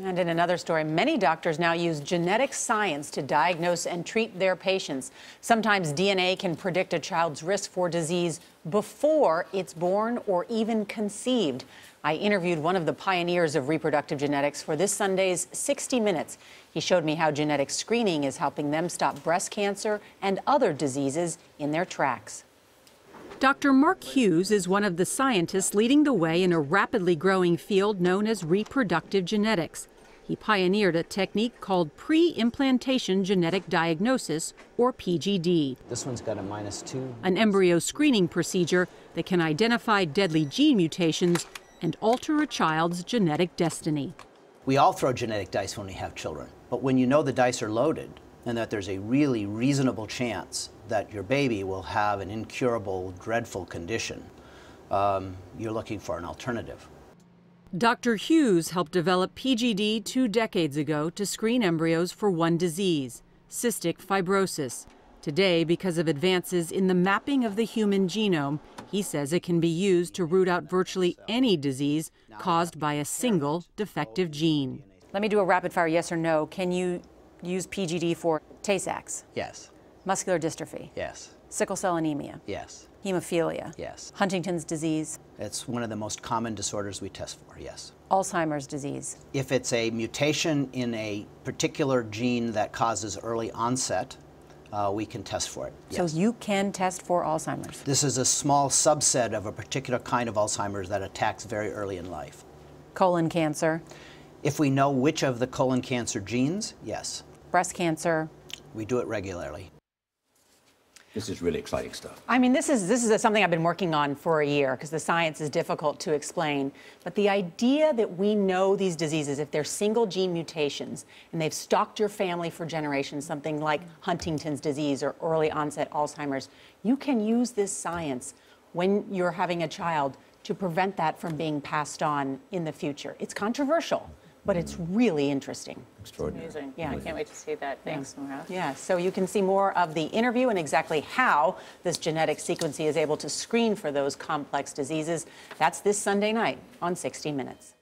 And in another story, many doctors now use genetic science to diagnose and treat their patients. Sometimes DNA can predict a child's risk for disease before it's born or even conceived. I interviewed one of the pioneers of reproductive genetics for this Sunday's 60 Minutes. He showed me how genetic screening is helping them stop breast cancer and other diseases in their tracks. Dr. Mark Hughes is one of the scientists leading the way in a rapidly growing field known as reproductive genetics. He pioneered a technique called pre-implantation genetic diagnosis, or PGD. This one's got a -2. An embryo screening procedure that can identify deadly gene mutations and alter a child's genetic destiny. We all throw genetic dice when we have children, but when you know the dice are loaded and that there's a really reasonable chance that your baby will have an incurable, dreadful condition, you're looking for an alternative. Dr. Hughes helped develop PGD 2 decades ago to screen embryos for one disease, cystic fibrosis. Today, because of advances in the mapping of the human genome, he says it can be used to root out virtually any disease caused by a single defective gene. Let me do a rapid fire yes or no. Can you use PGD for Tay-Sachs? Yes. Muscular dystrophy? Yes. Sickle cell anemia? Yes. Hemophilia? Yes. Huntington's disease? It's one of the most common disorders we test for, yes. Alzheimer's disease? If it's a mutation in a particular gene that causes early onset, we can test for it, yes. So you can test for Alzheimer's? This is a small subset of a particular kind of Alzheimer's that attacks very early in life. Colon cancer? If we know which of the colon cancer genes, yes. Breast cancer? We do it regularly. This is really exciting stuff. I mean, this is something I've been working on for a year because the science is difficult to explain. But the idea that we know these diseases, if they're single gene mutations and they've stalked your family for generations, something like Huntington's disease or early onset Alzheimer's, you can use this science when you're having a child to prevent that from being passed on in the future. It's controversial, but it's really interesting. Extraordinary. It's amazing. Yeah, amazing. I can't wait to see that. Thanks, Norah. Yeah, so you can see more of the interview and exactly how this genetic sequencing is able to screen for those complex diseases. That's this Sunday night on 60 Minutes.